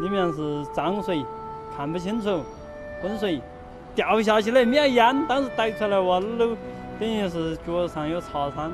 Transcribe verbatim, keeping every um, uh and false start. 里面是脏水，看不清楚，浑水掉下去了，没有烟，当时逮出来哇，都等于是脚上有擦伤。